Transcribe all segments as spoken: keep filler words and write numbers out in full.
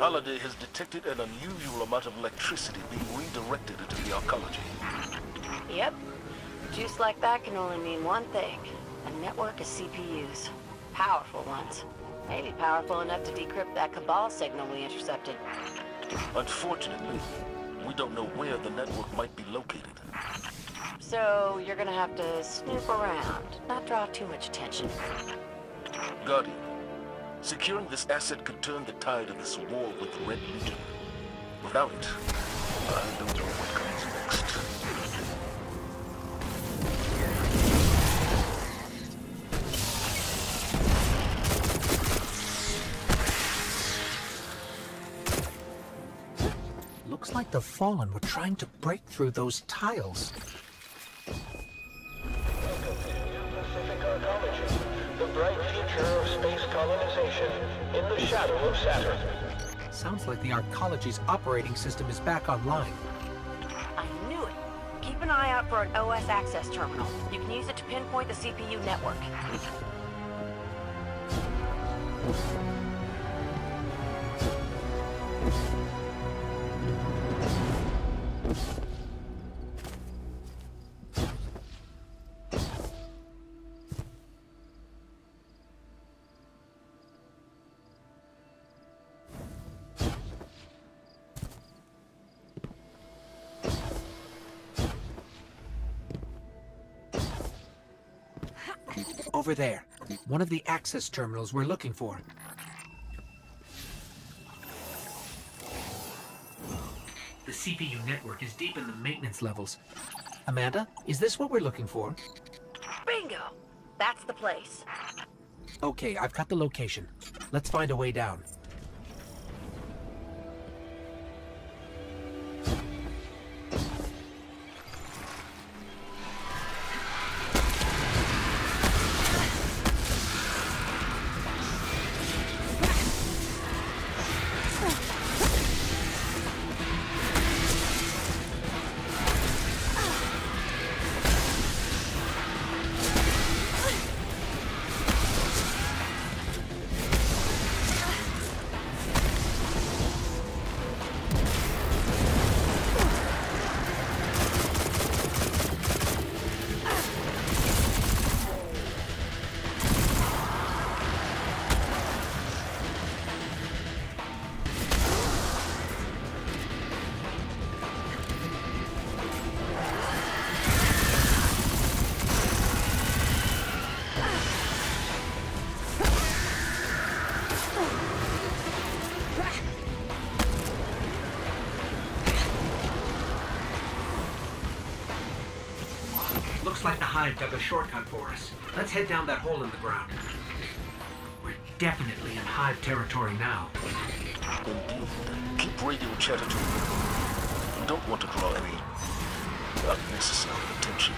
Holiday has detected an unusual amount of electricity being redirected into the arcology. Yep. Juice like that can only mean one thing. A network of C P Us. Powerful ones. Maybe powerful enough to decrypt that Cabal signal we intercepted. Unfortunately, we don't know where the network might be located. So, you're gonna have to snoop around, not draw too much attention. Guardian, securing this asset could turn the tide of this war with the Red Legion. Without it, I don't know what comes next. Looks like the Fallen were trying to break through those tiles. In the shadow of Saturn. Sounds like the Arcology's operating system is back online. I knew it. Keep an eye out for an O S access terminal. You can use it to pinpoint the C P U network. Over there. One of the access terminals we're looking for. The C P U network is deep in the maintenance levels. Amanda, is this what we're looking for? Bingo! That's the place. Okay, I've got the location. Let's find a way down. I've dug a shortcut for us. Let's head down that hole in the ground. We're definitely in Hive territory now. Indeed. Keep radio chatter to you. You don't want to draw any unnecessary attention.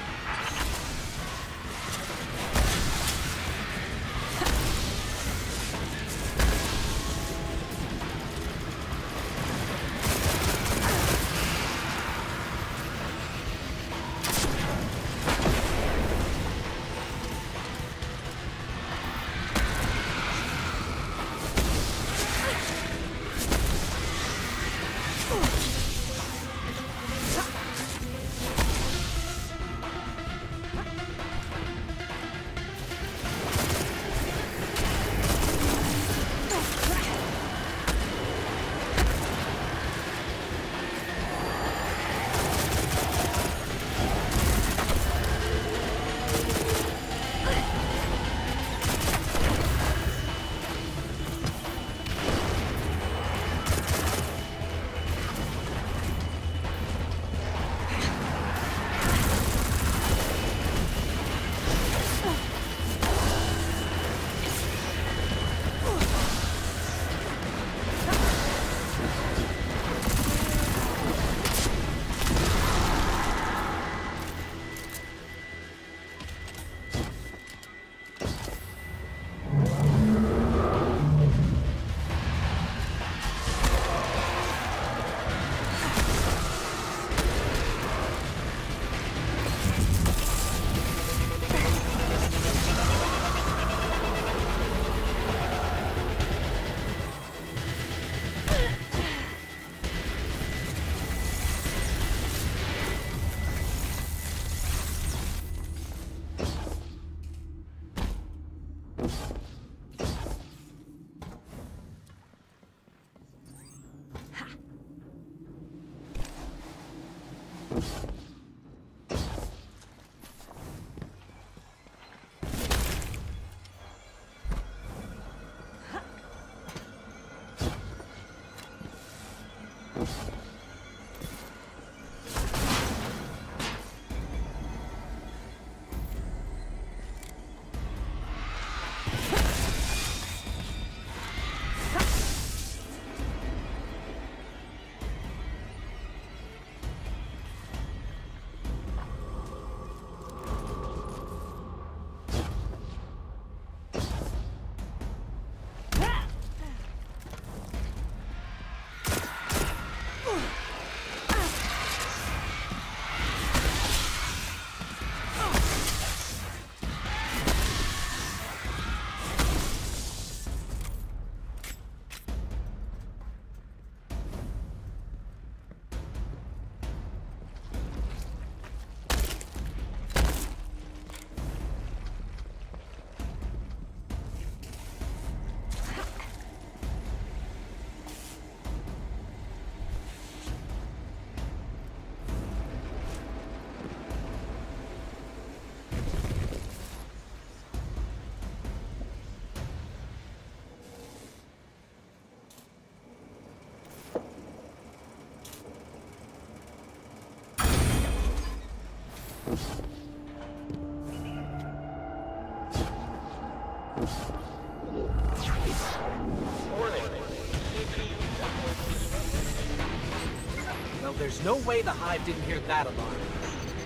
There's no way the Hive didn't hear that alarm.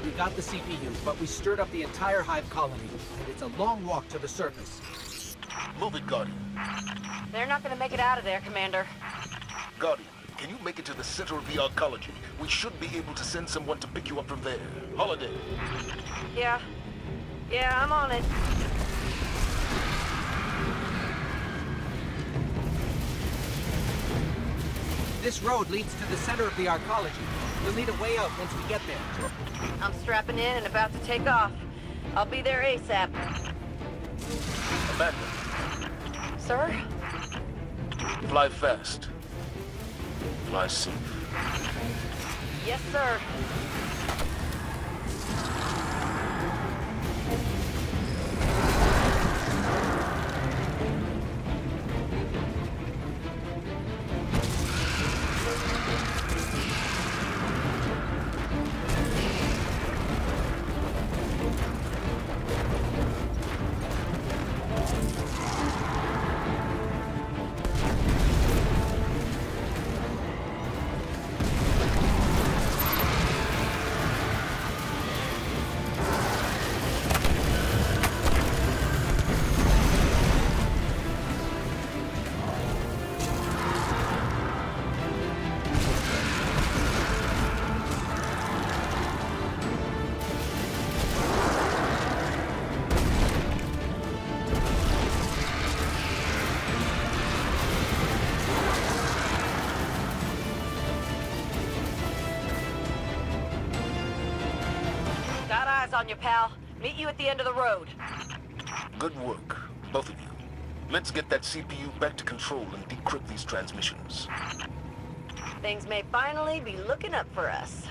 We got the C P U, but we stirred up the entire Hive colony, and it's a long walk to the surface. Move it, Guardian. They're not gonna make it out of there, Commander. Guardian, can you make it to the center of the arcology? We should be able to send someone to pick you up from there. Holiday. Yeah. Yeah, I'm on it. This road leads to the center of the arcology. We'll need a way out once we get there. I'm strapping in and about to take off. I'll be there ASAP. Amanda. Sir? Fly fast. Fly safe. Yes, sir. On your pal. Meet you at the end of the road. Good work, both of you. Let's get that C P U back to control and decrypt these transmissions. Things may finally be looking up for us.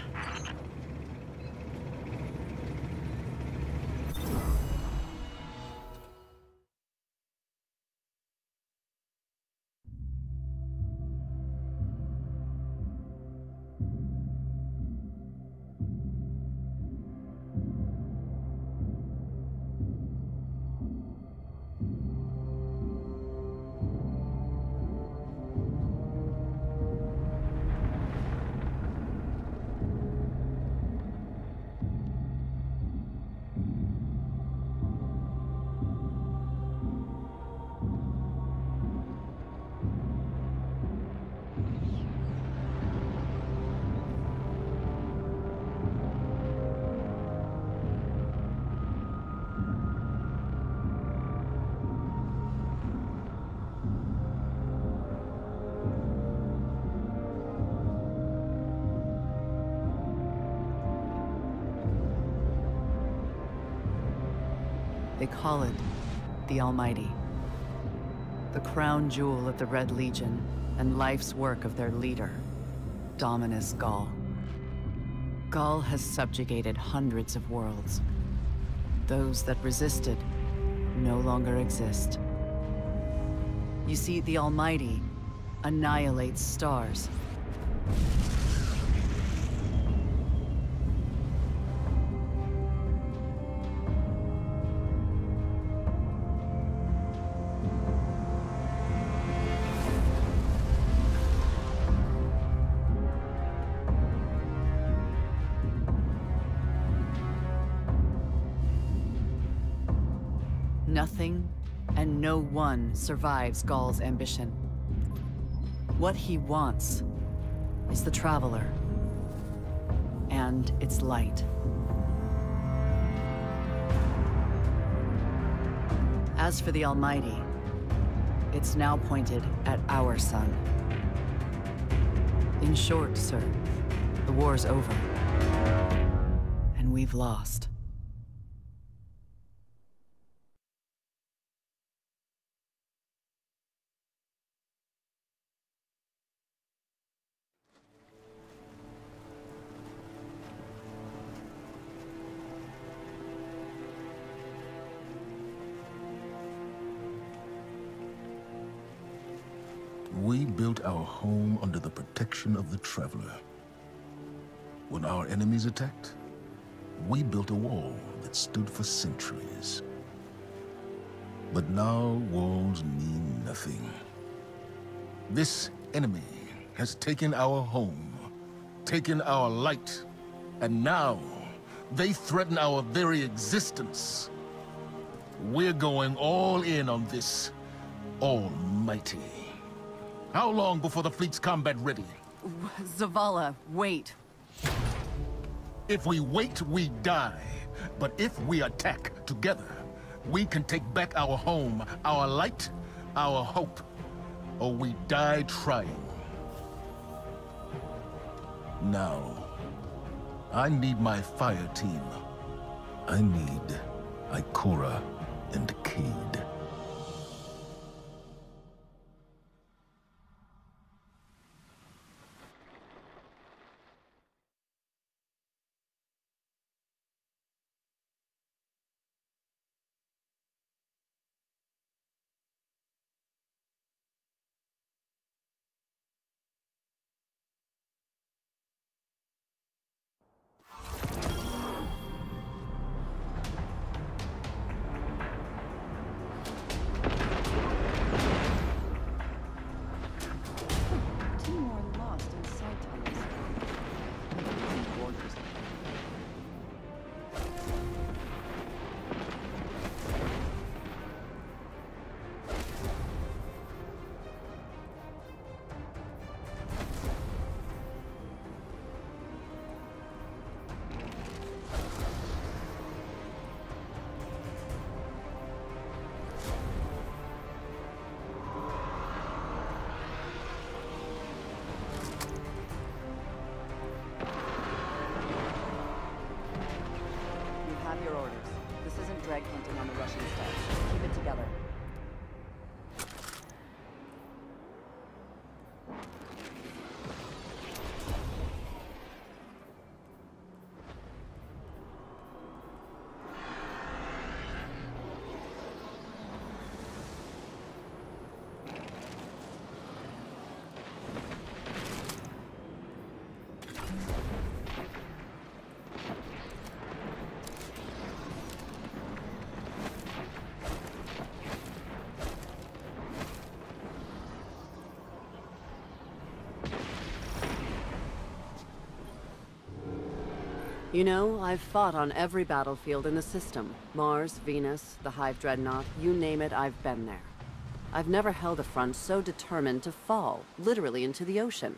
They call it the Almighty, the crown jewel of the Red Legion and life's work of their leader, Dominus Ghaul. Ghaul has subjugated hundreds of worlds. Those that resisted no longer exist. You see, the Almighty annihilates stars. Nothing and no one survives Ghaul's ambition. What he wants is the Traveler and its light. As for the Almighty, it's now pointed at our sun. In short, sir, the war's over, and we've lost. We built our home under the protection of the Traveler. When our enemies attacked, we built a wall that stood for centuries. But now walls mean nothing. This enemy has taken our home, taken our light, and now they threaten our very existence. We're going all in on this Almighty. How long before the fleet's combat ready? Zavala, wait. If we wait, we die. But if we attack together, we can take back our home, our light, our hope, or we die trying. Now, I need my fire team. I need Ikora and Cayde. You know, I've fought on every battlefield in the system. Mars, Venus, the Hive Dreadnought, you name it, I've been there. I've never held a front so determined to fall, literally into the ocean.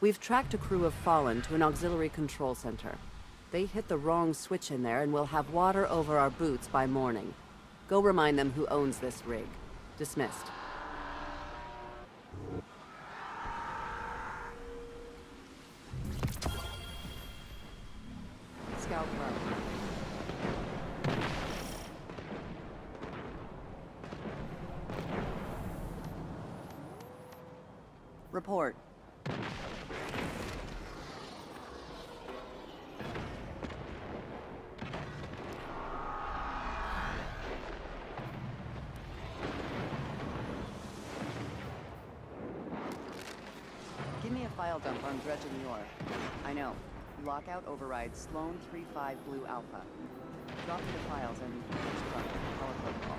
We've tracked a crew of Fallen to an auxiliary control center. They hit the wrong switch in there and we'll have water over our boots by morning. Go remind them who owns this rig. Dismissed. Report. Give me a file dump on Dredge and Yor. I know. Lockout override Sloane three five Blue Alpha. Drop me the files and power protocol.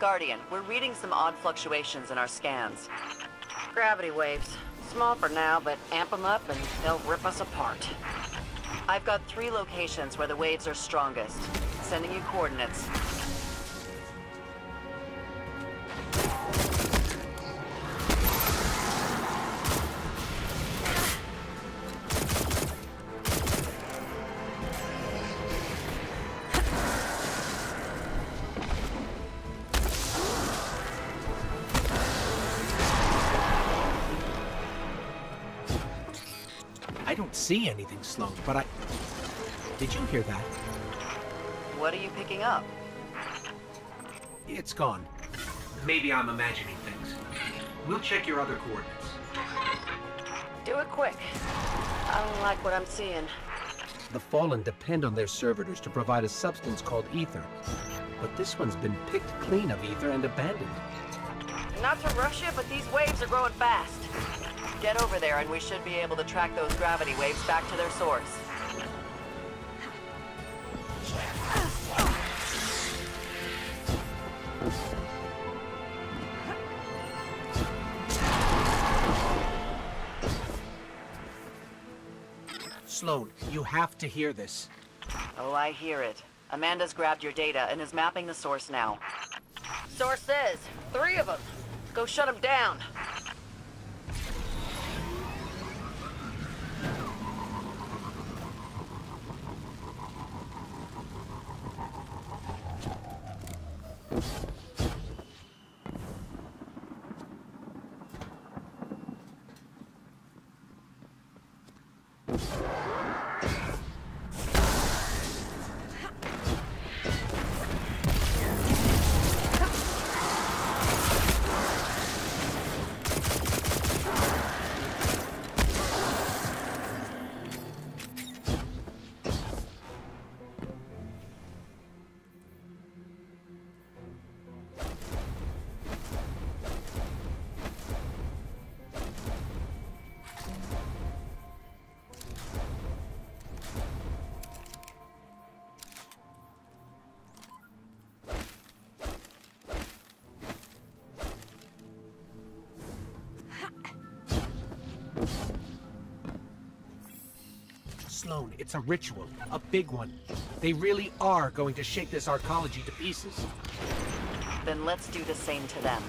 Guardian, we're reading some odd fluctuations in our scans. Gravity waves. Small for now, but amp them up and they'll rip us apart. I've got three locations where the waves are strongest. Sending you coordinates. See anything, Sloane, but I... Did you hear that? What are you picking up? It's gone. Maybe I'm imagining things. We'll check your other coordinates. Do it quick. I don't like what I'm seeing. The Fallen depend on their servitors to provide a substance called ether. But this one's been picked clean of ether and abandoned. Not to rush it, but these waves are growing fast. Get over there and we should be able to track those gravity waves back to their source. Sloane, you have to hear this. Oh, I hear it. Amanda's grabbed your data and is mapping the source now. Source says, three of them. Go shut them down. Sloane, it's a ritual, a big one. They really are going to shake this arcology to pieces. Then let's do the same to them.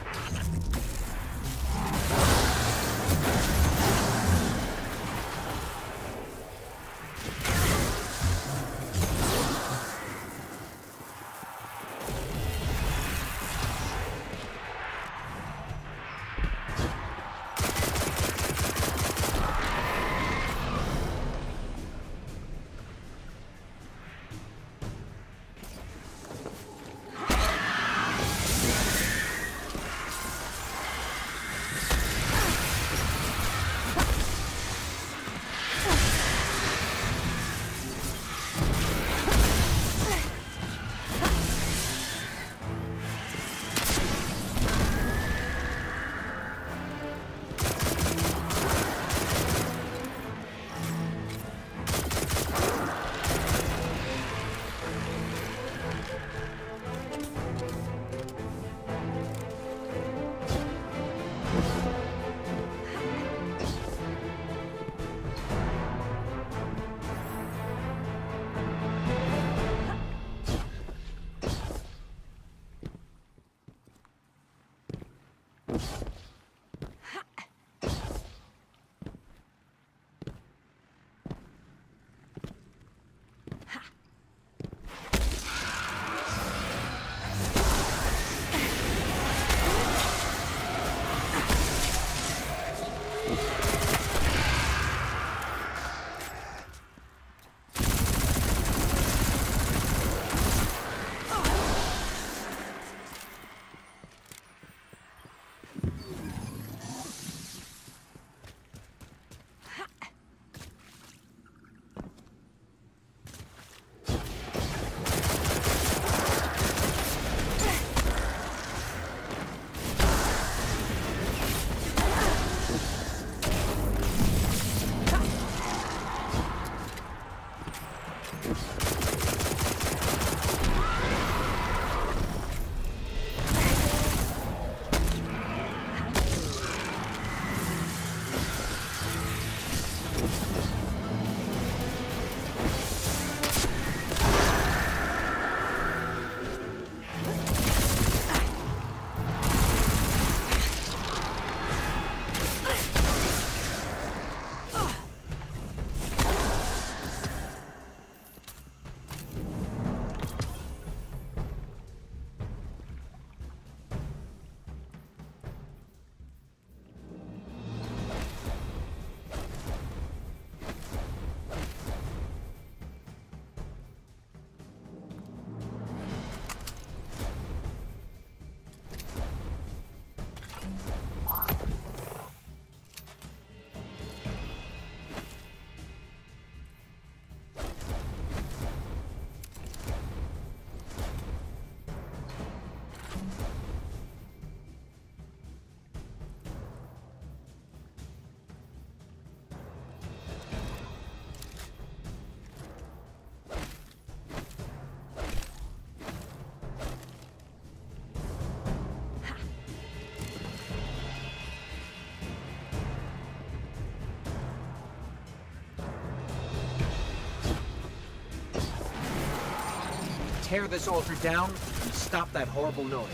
tear this altar down and stop that horrible noise.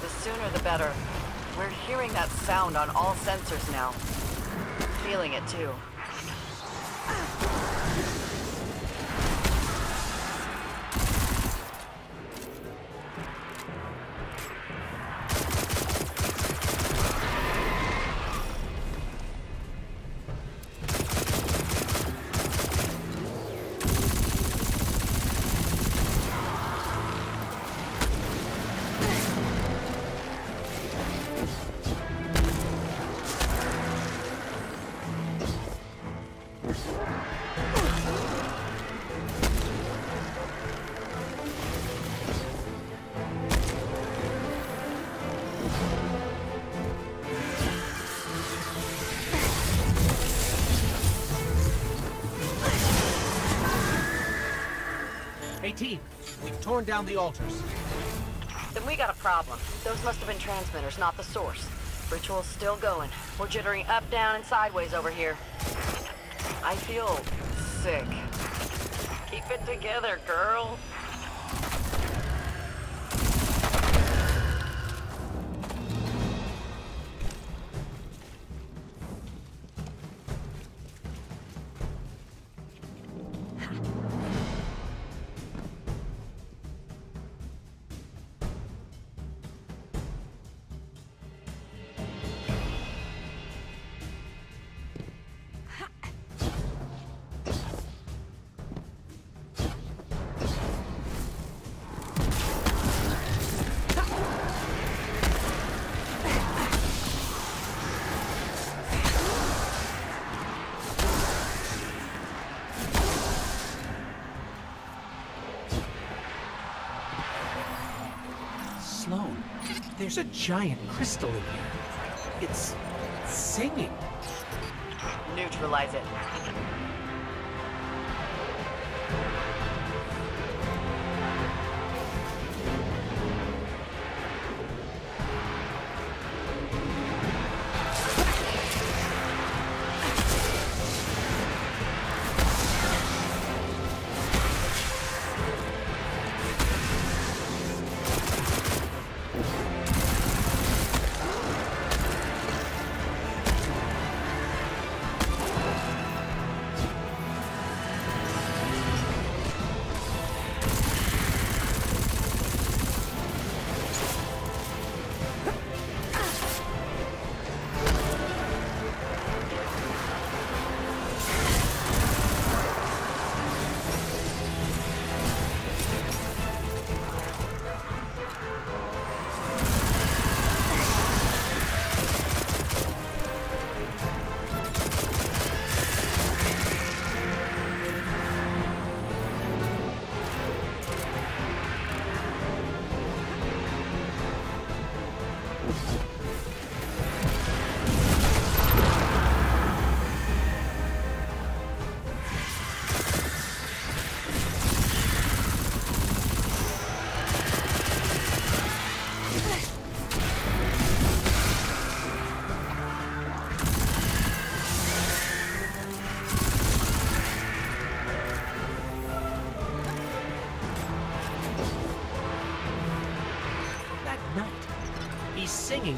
The sooner the better. We're hearing that sound on all sensors now. Feeling it too. Team, we've torn down the altars. Then we got a problem. Those must have been transmitters, not the source. Ritual's still going. We're jittering up, down, and sideways over here. I feel sick. Keep it together, girl. There's a giant crystal in here. It's singing. Neutralize it.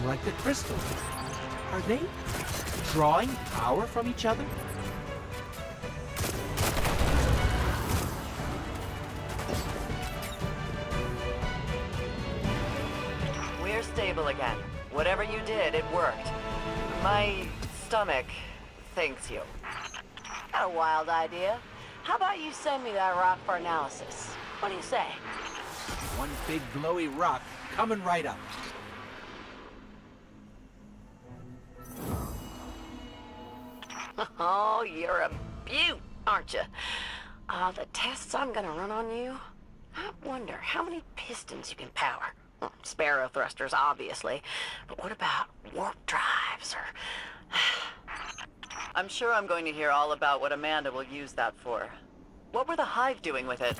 Like the crystal. Are they drawing power from each other? We're stable again. Whatever you did, it worked. My stomach thanks you. Got a wild idea. How about you send me that rock for analysis? What do you say? One big glowy rock coming right up. Oh, you're a beaut, aren't you? Uh, the tests I'm gonna run on you? I wonder how many pistons you can power. Well, sparrow thrusters, obviously. But what about warp drives or... I'm sure I'm going to hear all about what Amanda will use that for. What were the Hive doing with it?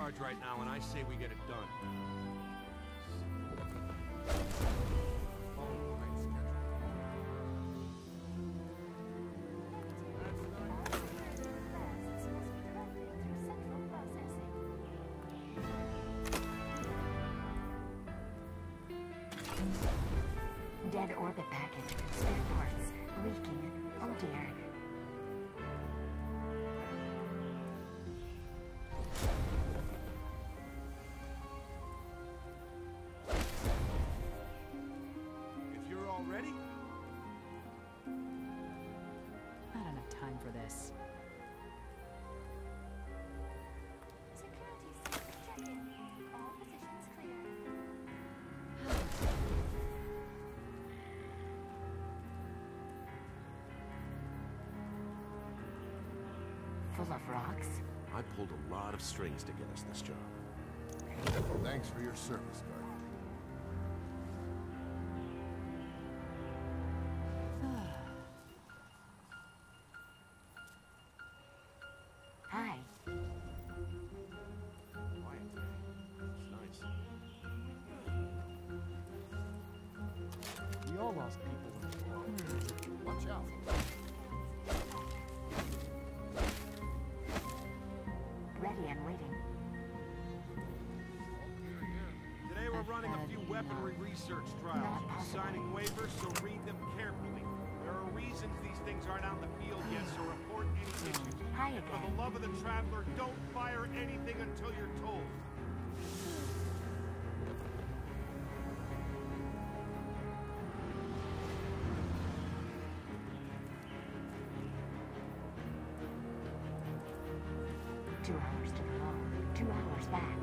charge right now, and I say we get it done. Dead orbit package, spare parts, leaking, oh dear. If you're all ready? I don't have time for this. Of rocks. I pulled a lot of strings to get us this job. Thanks for your service, Guardian. Hi. Quiet. It's nice. We all lost people in the war. Watch out. Research trials, signing waivers, so read them carefully. There are reasons these things aren't out in the field yet, so report any issues. And for the love of the Traveler, don't fire anything until you're told. Two hours to the home, two hours back.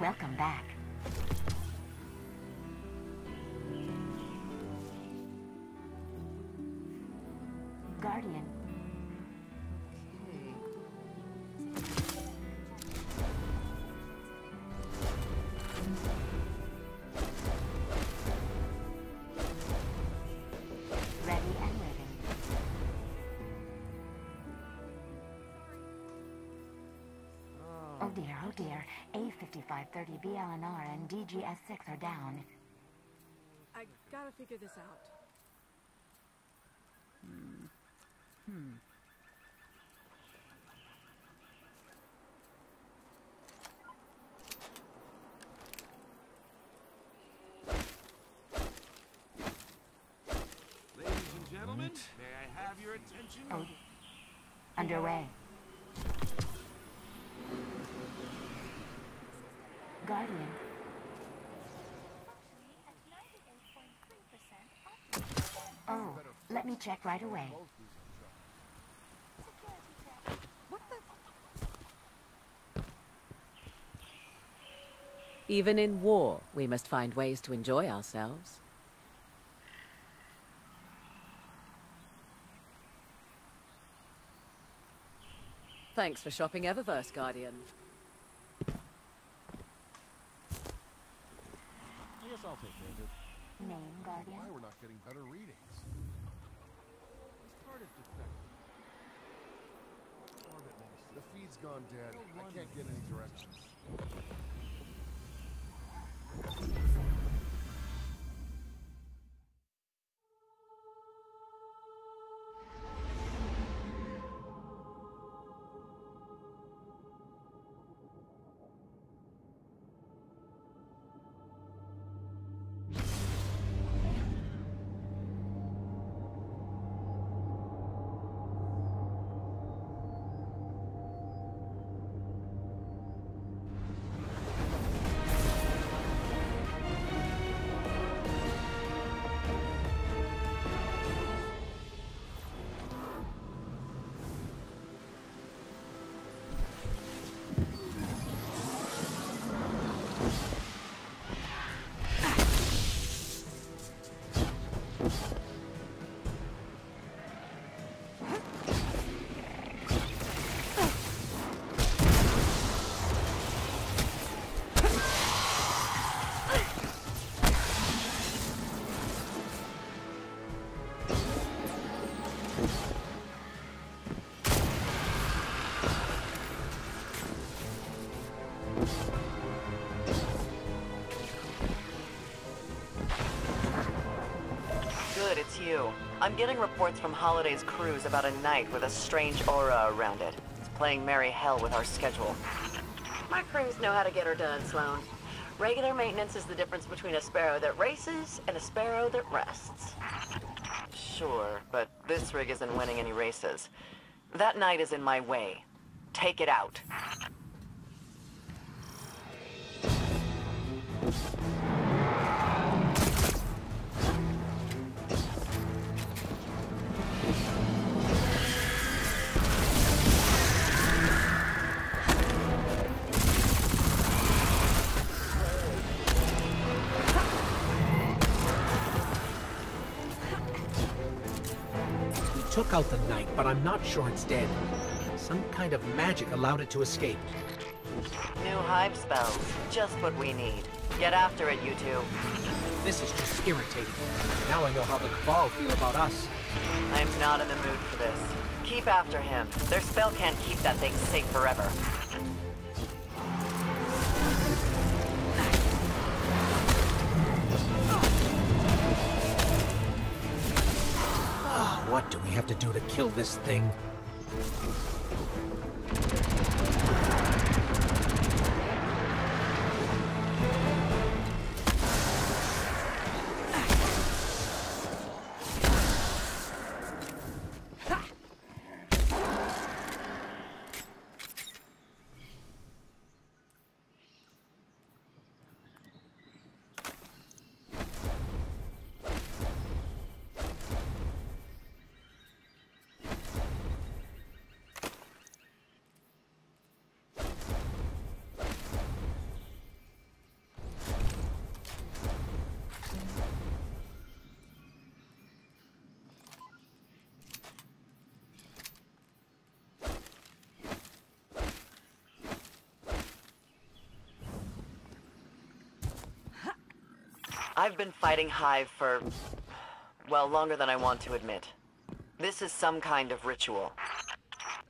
Welcome back. Guardian. Dear, oh dear, A fifty-five thirty, B L N R, and D G S six are down. I gotta figure this out. Hmm. Hmm. Ladies and gentlemen, may I have your attention? Oh. Underway. Guardian. Oh, let me check right away. What the? Even in war, we must find ways to enjoy ourselves. Thanks for shopping Eververse, Guardian. I'll take it. Name, Guardian. Why we're not getting better readings? This part is defective. Orbit lost. The feed's gone dead. I can't get any directions. I'm getting reports from Holiday's crews about a night with a strange aura around it. It's playing merry hell with our schedule. My crews know how to get her done, Sloane. Regular maintenance is the difference between a sparrow that races and a sparrow that rests. Sure, but this rig isn't winning any races. That night is in my way. Take it out. Took out the knight, but I'm not sure it's dead. Some kind of magic allowed it to escape. New hive spells. Just what we need. Get after it, you two. This is just irritating. Now I know how the Cabal feel about us. I'm not in the mood for this. Keep after him. Their spell can't keep that thing safe forever. What do we have to do to kill this thing? I've been fighting Hive for, well, longer than I want to admit. This is some kind of ritual.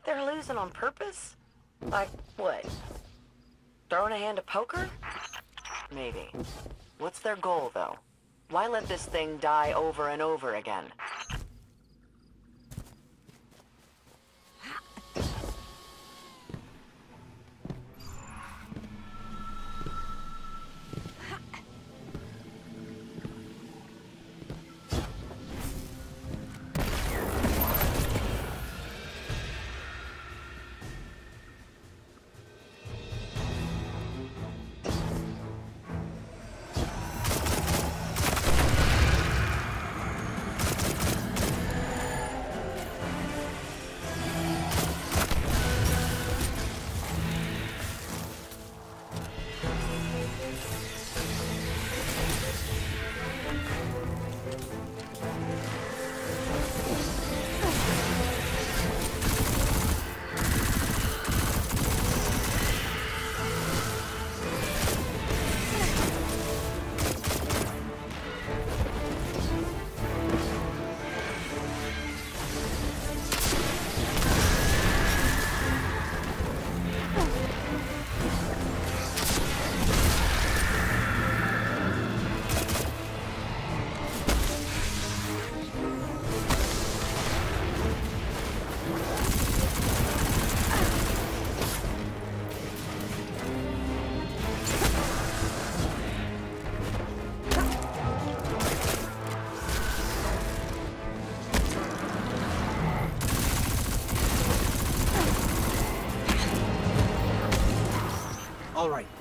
They're losing on purpose? Like what? Throwing a hand of poker? Maybe. What's their goal, though? Why let this thing die over and over again?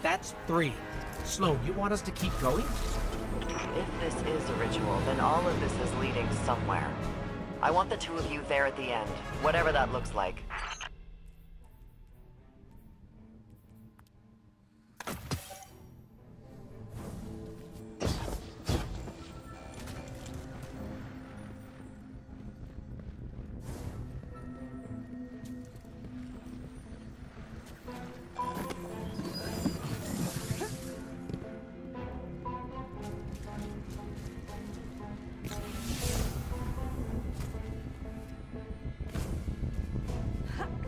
That's three. Sloane, you want us to keep going? If this is a ritual, then all of this is leading somewhere. I want the two of you there at the end, whatever that looks like. Ha!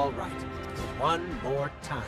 all right. One more time.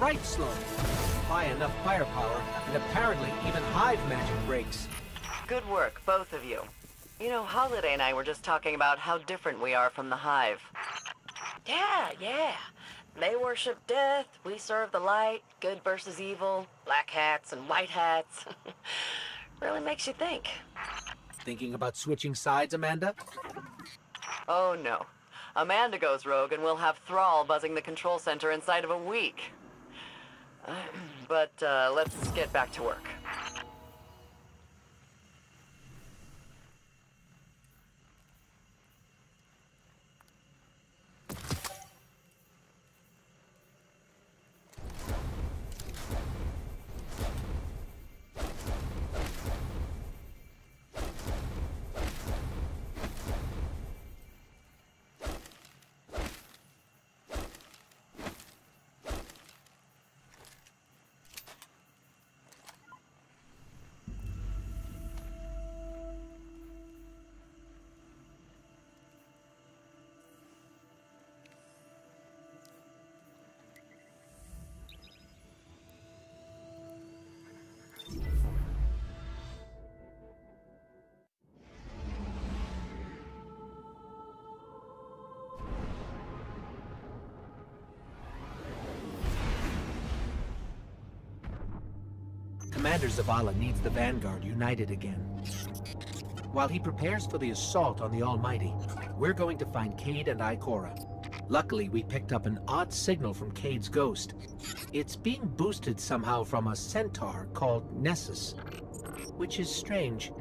Right, Sloane. Buy enough firepower, and apparently even hive magic breaks. Good work, both of you. You know, Holiday and I were just talking about how different we are from the hive. Yeah, yeah. They worship death, we serve the light, good versus evil, black hats and white hats. Really makes you think. Thinking about switching sides, Amanda? Oh, no. Amanda goes rogue and we'll have Thrall buzzing the control center inside of a week. But uh, let's get back to work. Commander Zavala needs the Vanguard united again. While he prepares for the assault on the Almighty, we're going to find Cayde and Ikora. Luckily, we picked up an odd signal from Cayde's ghost. It's being boosted somehow from a centaur called Nessus, which is strange.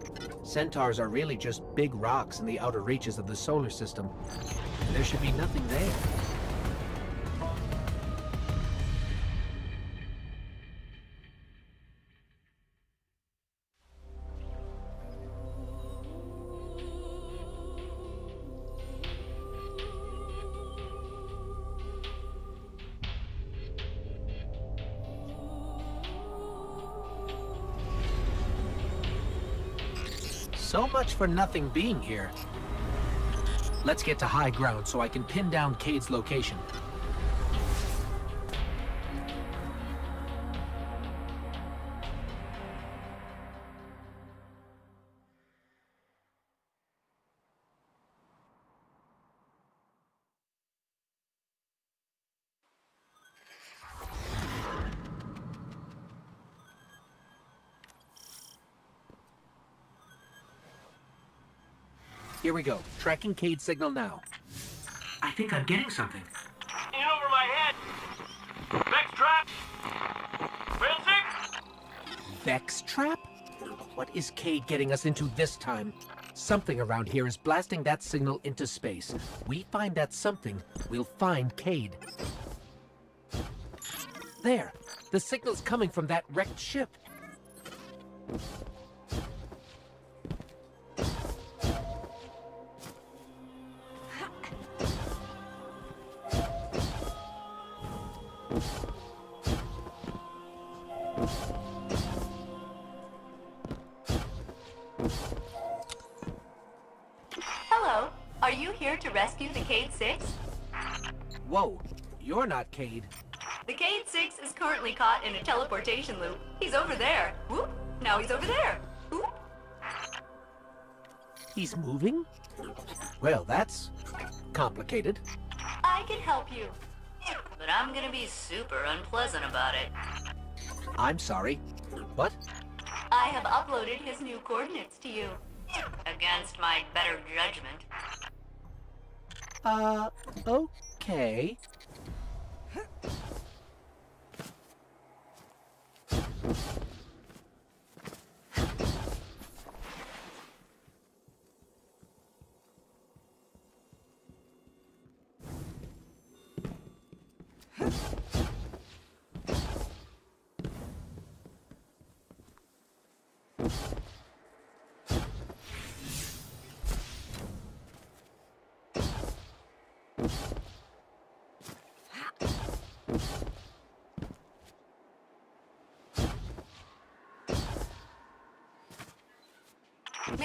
Centaurs are really just big rocks in the outer reaches of the solar system. There should be nothing there. So much for nothing being here. Let's get to high ground so I can pin down Cayde's location. Here we go. Tracking Cayde's signal now. I think I'm getting something. In over my head! Vex trap! Failsafe! Vex trap? What is Cayde getting us into this time? Something around here is blasting that signal into space. We find that something, we'll find Cayde. There! The signal's coming from that wrecked ship. Cayde six? Whoa, you're not Cayde. The Cayde six is currently caught in a teleportation loop. He's over there. Whoop, now he's over there. Whoop. He's moving? Well, that's complicated. I can help you, but I'm gonna be super unpleasant about it. I'm sorry. What? I have uploaded his new coordinates to you, against my better judgment. Uh, okay. May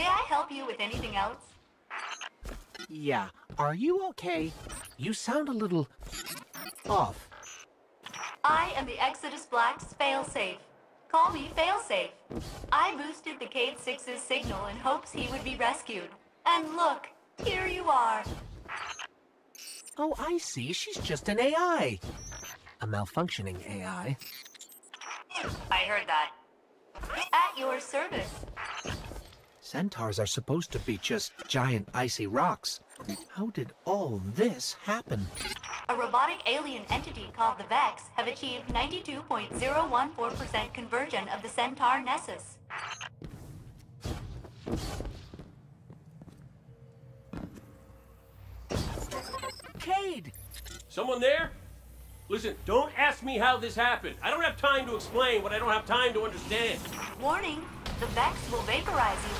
I help you with anything else? Yeah, are you okay? You sound a little off. I am the Exodus Black's failsafe. Call me failsafe. I boosted the Cayde six's signal in hopes he would be rescued. And look, here you are. Oh, I see. She's just an A I. A malfunctioning A I. I heard that. At your service. Centaurs are supposed to be just giant icy rocks. How did all this happen? A robotic alien entity called the Vex have achieved ninety-two point zero one four percent conversion of the Centaur Nessus. Cayde! Someone there? Listen, don't ask me how this happened. I don't have time to explain what I don't have time to understand. Warning, the Vex will vaporize you.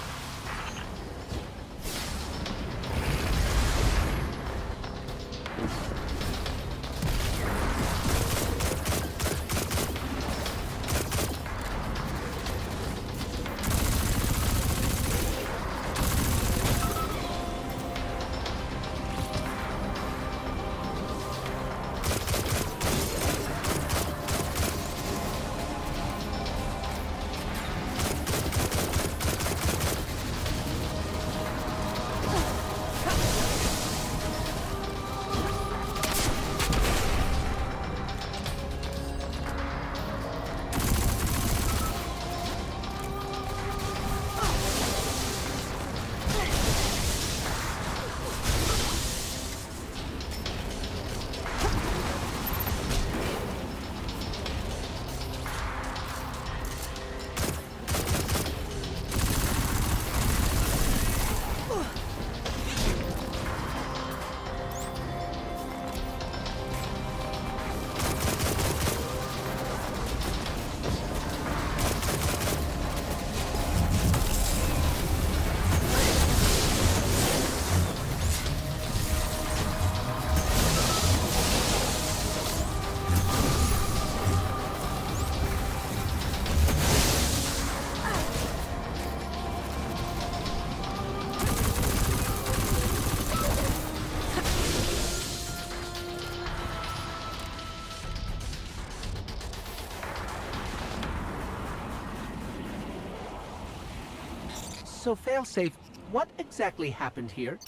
So, failsafe, what exactly happened here?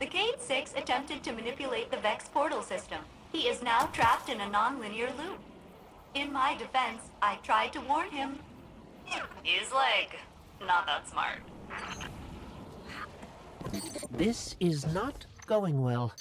The Cayde six attempted to manipulate the Vex portal system. He is now trapped in a non-linear loop. In my defense, I tried to warn him. He's like, not that smart. This is not going well.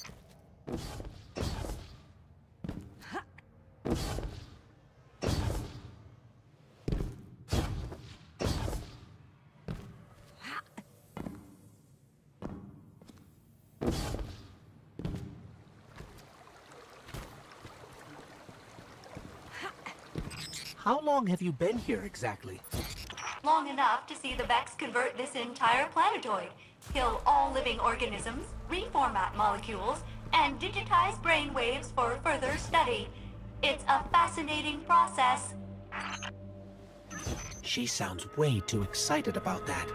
How long have you been here exactly? Long enough to see the Vex convert this entire planetoid, kill all living organisms, reformat molecules, and digitize brain waves for further study. It's a fascinating process. She sounds way too excited about that.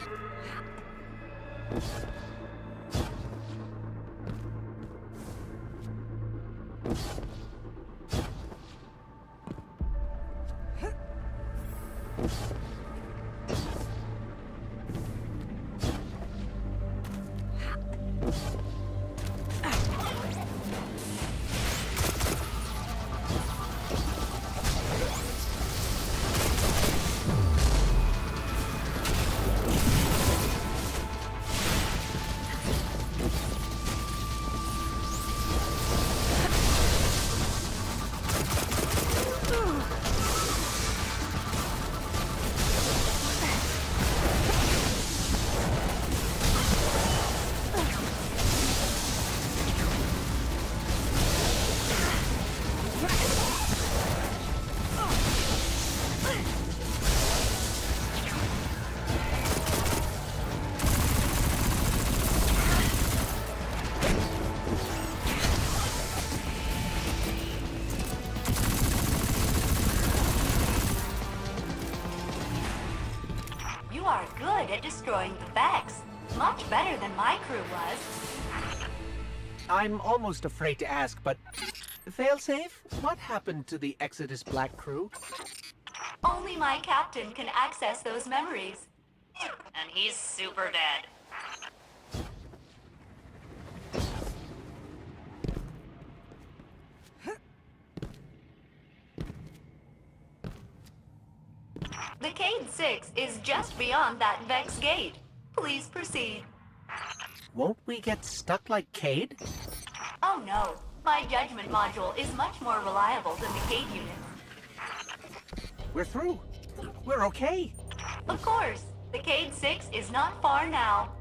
good at destroying the Vex. Much better than my crew was. I'm almost afraid to ask, but... Failsafe, what happened to the Exodus Black crew? Only my captain can access those memories. And he's super dead. The Cayde six is just beyond that Vex gate. Please proceed. Won't we get stuck like Cayde? Oh no. My judgment module is much more reliable than the Cayde unit. We're through. We're okay. Of course. The Cayde six is not far now.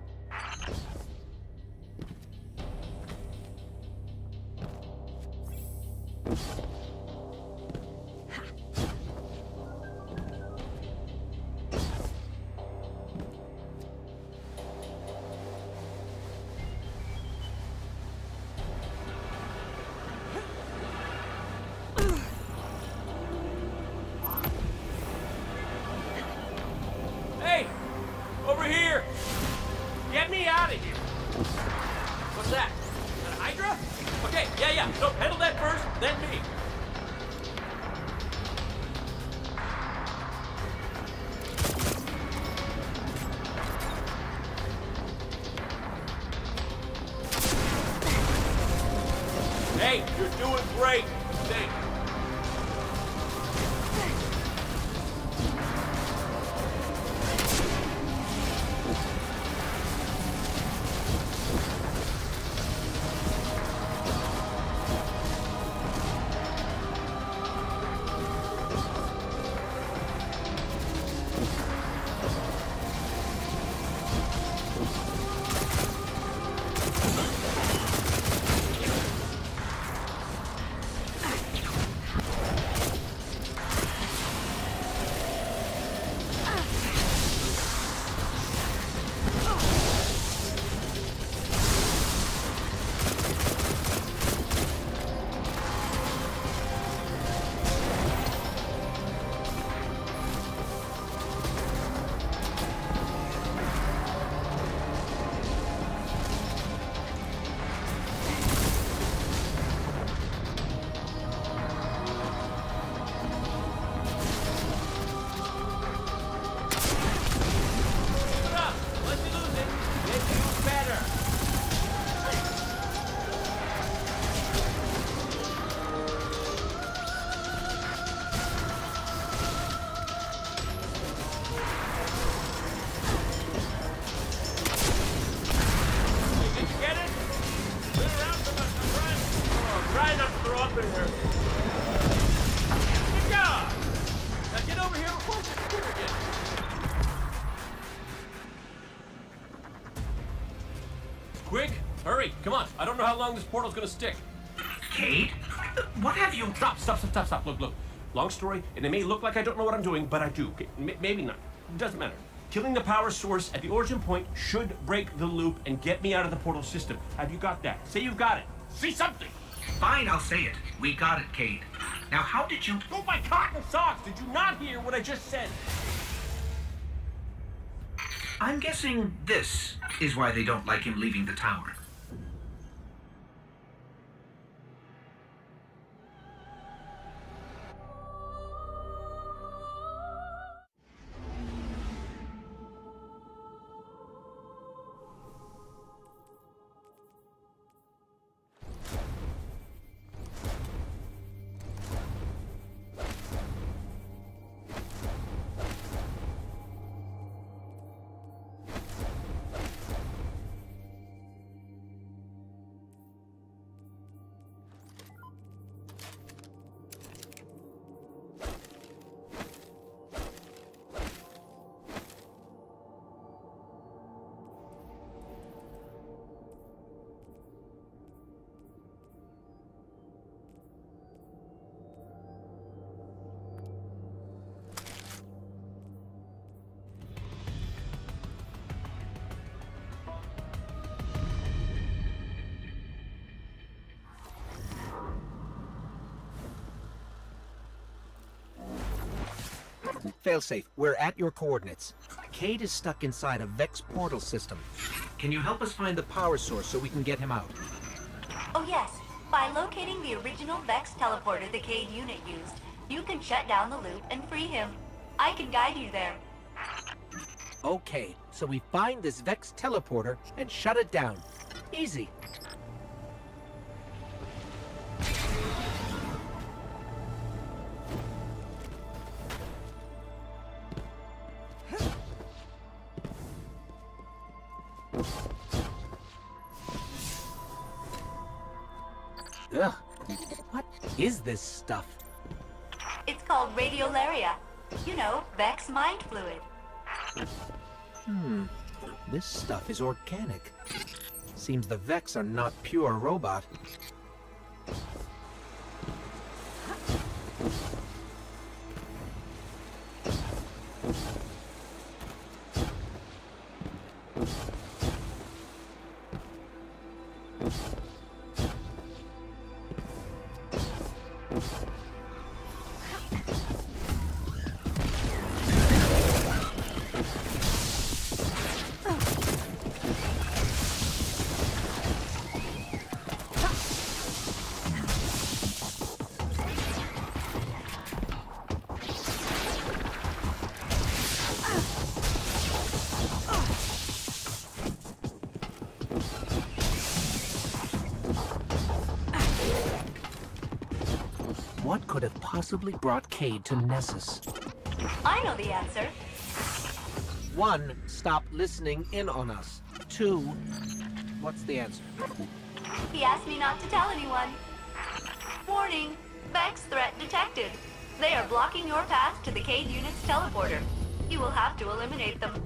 How long this portal's gonna stick? Cayde? What have you... Stop, stop, stop, stop, stop. Look, look. Long story, and it may look like I don't know what I'm doing, but I do. M- maybe not. It doesn't matter. Killing the power source at the origin point should break the loop and get me out of the portal system. Have you got that? Say you've got it. Say something. Fine, I'll say it. We got it, Cayde. Now, how did you... Oh, my cotton socks! Did you not hear what I just said? I'm guessing this is why they don't like him leaving the tower. Failsafe, we're at your coordinates. Cayde is stuck inside a Vex portal system. Can you help us find the power source so we can get him out? Oh yes. By locating the original Vex teleporter the Cayde unit used, you can shut down the loop and free him. I can guide you there. Okay, so we find this Vex teleporter and shut it down. Easy. Ugh. What is this stuff? It's called radiolaria. You know, Vex mind fluid. Hmm. This stuff is organic. Seems the Vex are not pure robot. What could have possibly brought Cayde to Nessus? I know the answer. One, stop listening in on us. Two, what's the answer? He asked me not to tell anyone. Warning, Vex threat detected. They are blocking your path to the Cayde unit's teleporter. You will have to eliminate them.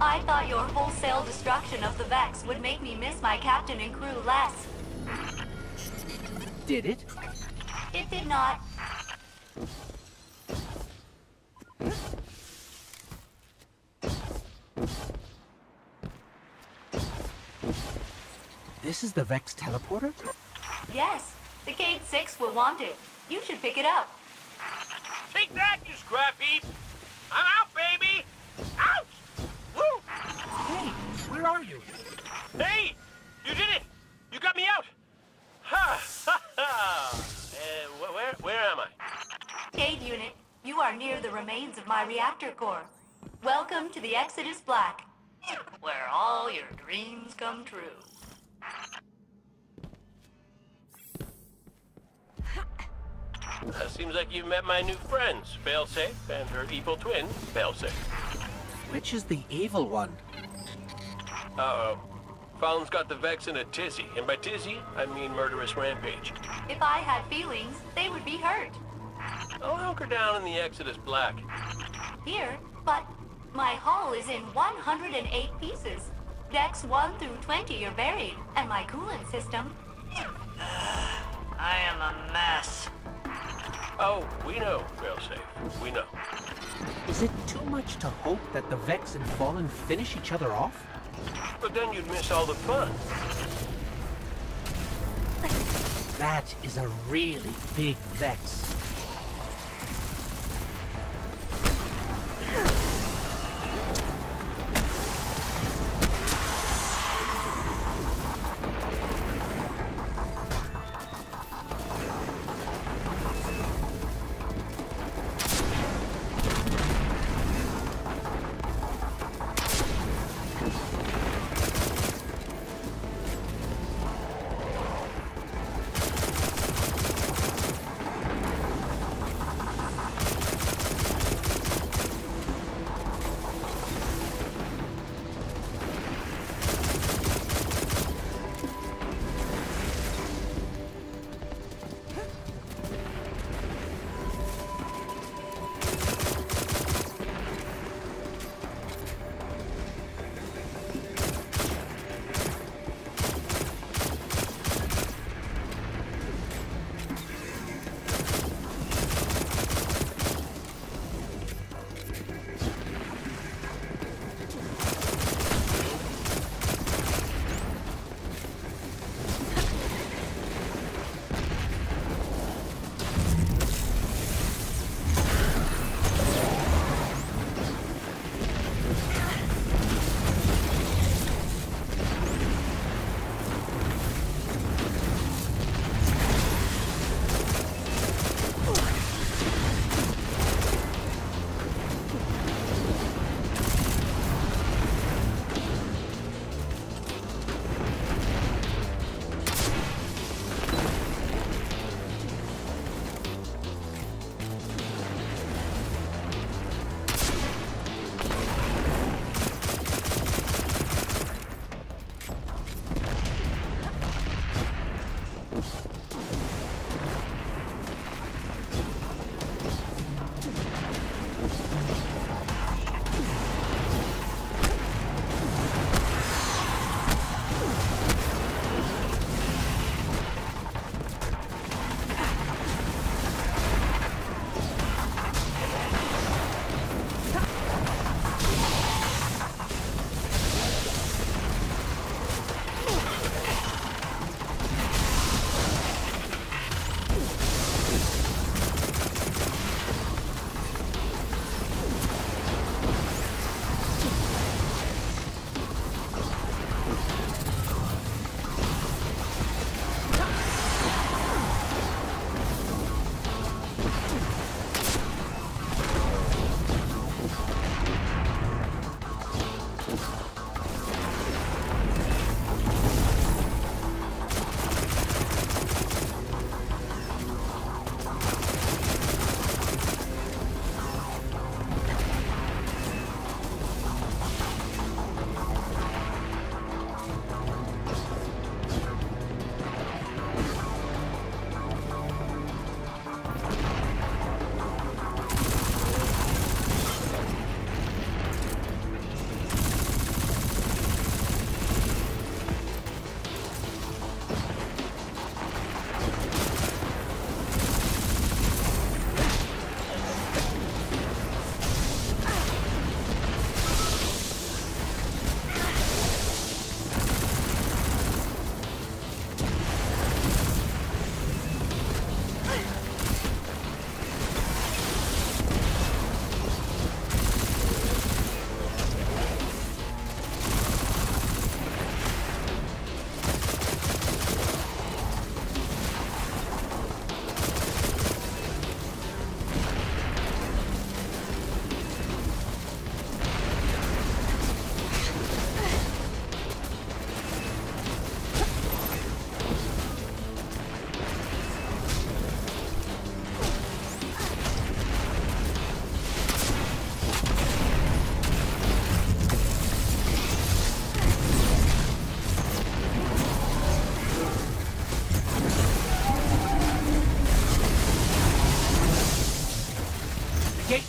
I thought your wholesale destruction of the Vex would make me miss my captain and crew less. Did it? It did not. This is the Vex teleporter? Yes. The Cayde six will want it. You should pick it up. Take that, you scrap heap! I'm out, baby! Out! Woo! Hey, where are you? Hey! You did it! You got me out! Ha! Ha! Ha! Uh, where, where am I? Cayde Unit, you are near the remains of my reactor core. Welcome to the Exodus Black, where all your dreams come true. Uh, seems like you've met my new friends, Failsafe and her evil twin, Failsafe. Which is the evil one? Uh-oh. Fallen's got the Vex in a tizzy, and by tizzy, I mean murderous rampage. If I had feelings, they would be hurt. I'll hunker down in the Exodus Black. Here, but my hull is in one hundred eight pieces. Decks one through twenty are buried, and my coolant system... I am a mess. Oh, we know, Failsafe. We know. Is it too much to hope that the Vex and Fallen finish each other off? But then you'd miss all the fun. That is a really big Vex.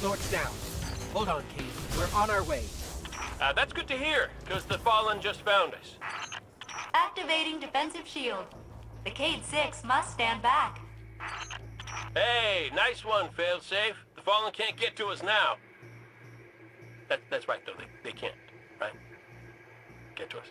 Lord's down. Hold on, Cayde. We're on our way. Uh, that's good to hear, because the Fallen just found us. Activating defensive shield. The Cayde six must stand back. Hey, nice one, failsafe. The Fallen can't get to us now. That, that's right, though. They, they can't, right? Get to us.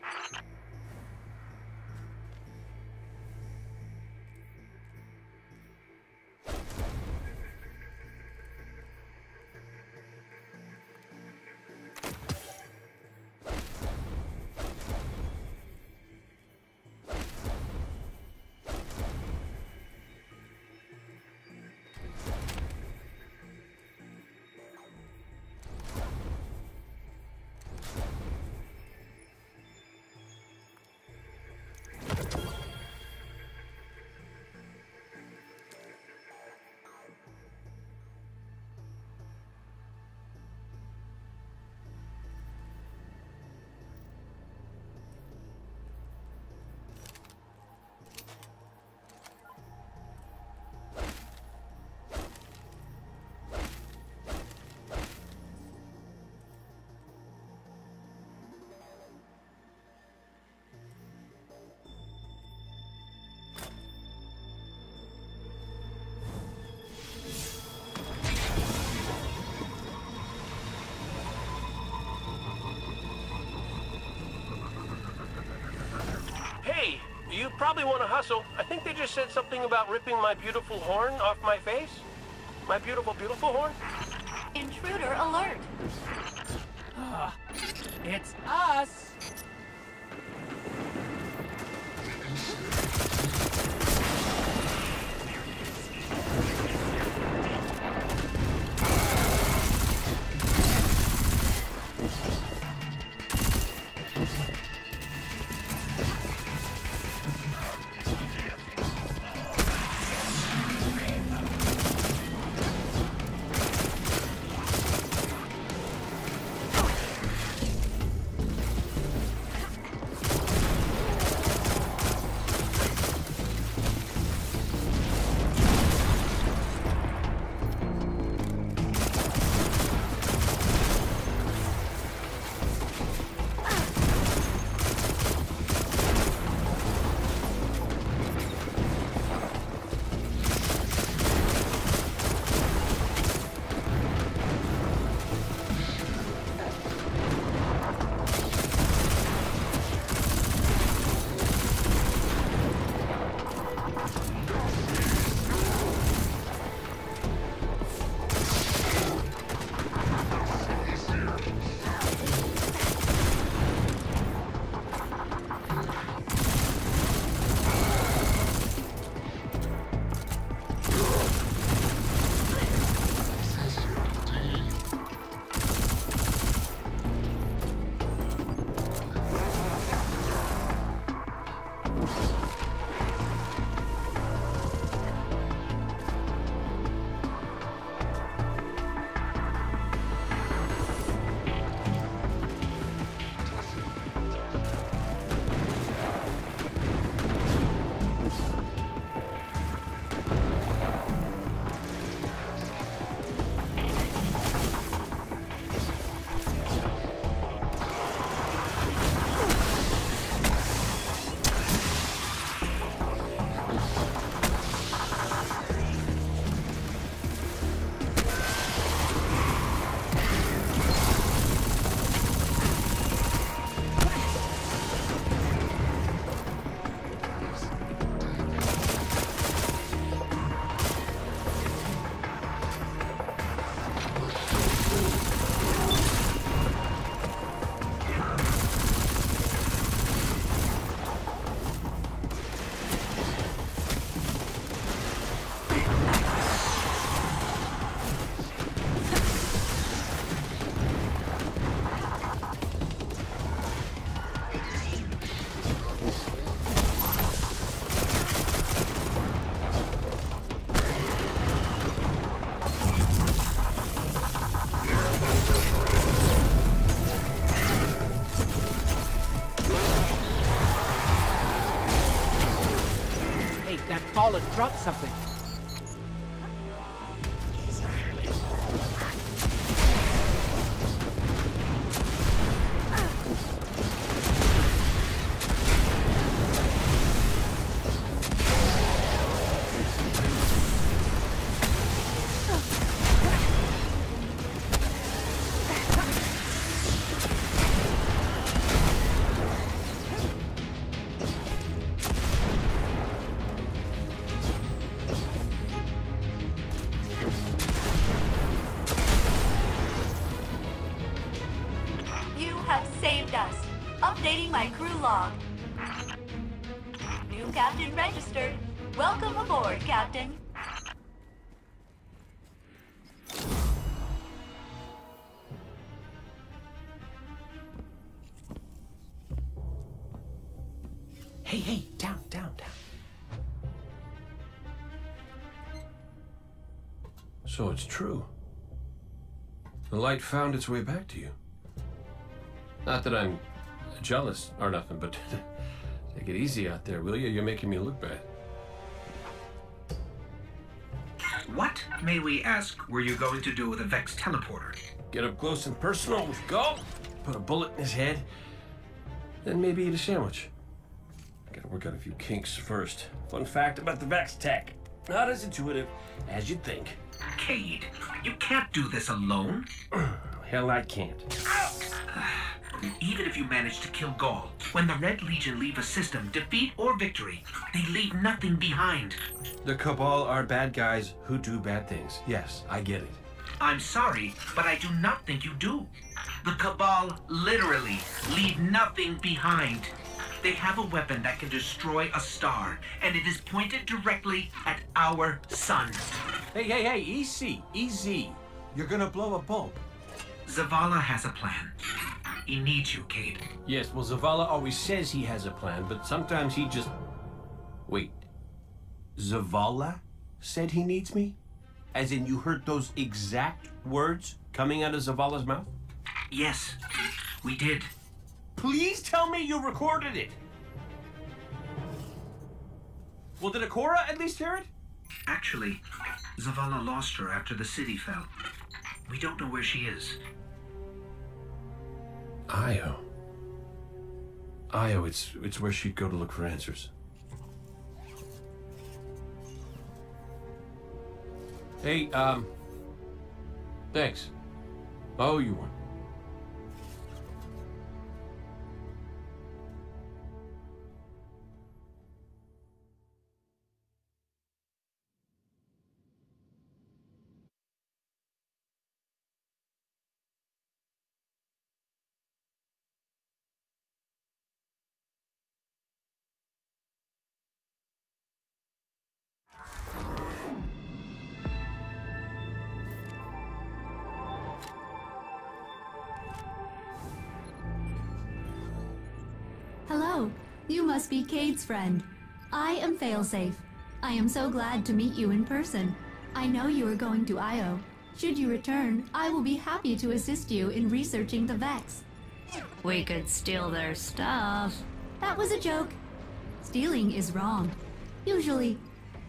You probably want to hustle. I think they just said something about ripping my beautiful horn off my face. My beautiful, beautiful horn. Intruder alert. Uh, it's us. Drop something. have saved us. Updating my crew log. New captain registered. Welcome aboard, Captain. Hey, hey, down, down, down. So it's true. The light found its way back to you. Not that I'm jealous or nothing, but take it easy out there, will you? You're making me look bad. What, may we ask, were you going to do with a Vex teleporter? Get up close and personal with Ghaul, put a bullet in his head, then maybe eat a sandwich. Gotta work out a few kinks first. Fun fact about the Vex tech. Not as intuitive as you'd think. Cayde, you can't do this alone. Hell, I can't. Even if you manage to kill Ghaul, when the Red Legion leave a system, defeat or victory, they leave nothing behind. The Cabal are bad guys who do bad things. Yes, I get it. I'm sorry, but I do not think you do. The Cabal literally leave nothing behind. They have a weapon that can destroy a star, and it is pointed directly at our sun. Hey, hey, hey, easy, easy. You're gonna blow a bulb. Zavala has a plan. He needs you, Cayde. Yes, well, Zavala always says he has a plan, but sometimes he just... Wait. Zavala said he needs me? As in, you heard those exact words coming out of Zavala's mouth? Yes, we did. Please tell me you recorded it! Well, did Akura at least hear it? Actually, Zavala lost her after the city fell. We don't know where she is. Io. Io, it's, it's where she'd go to look for answers. Hey, um... thanks. Oh, you won. You must be Cayde's friend. I am Failsafe. I am so glad to meet you in person. I know you are going to Io. Should you return, I will be happy to assist you in researching the Vex. We could steal their stuff. That was a joke. Stealing is wrong. Usually.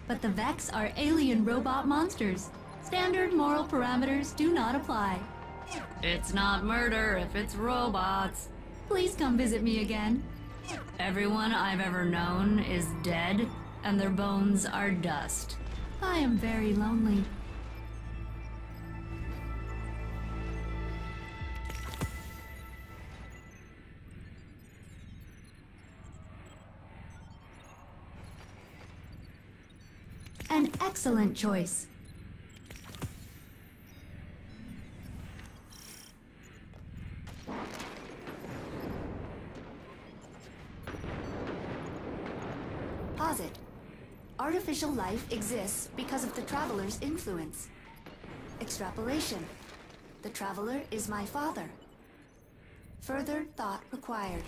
But the Vex are alien robot monsters. Standard moral parameters do not apply. It's not murder if it's robots. Please come visit me again. Everyone I've ever known is dead, and their bones are dust. I am very lonely. An excellent choice. Artificial life exists because of the Traveler's influence. Extrapolation. The Traveler is my father. Further thought required.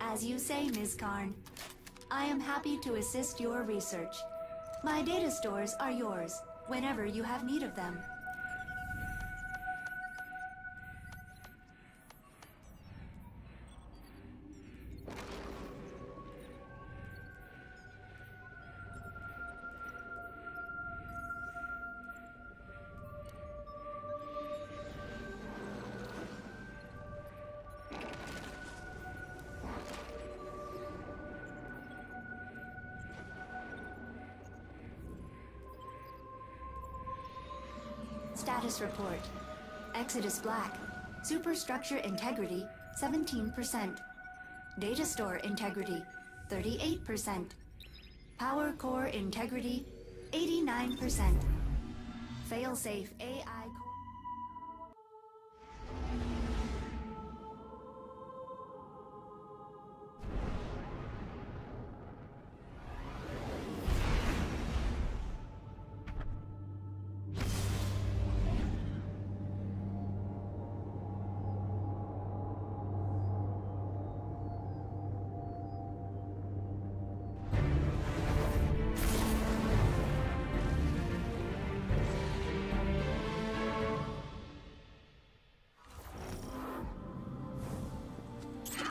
As you say, Miz Karn, I am happy to assist your research. My data stores are yours whenever you have need of them. Status report. Exodus Black. Superstructure integrity, seventeen percent. Data store integrity, thirty-eight percent. Power core integrity, eighty-nine percent. Failsafe A I core.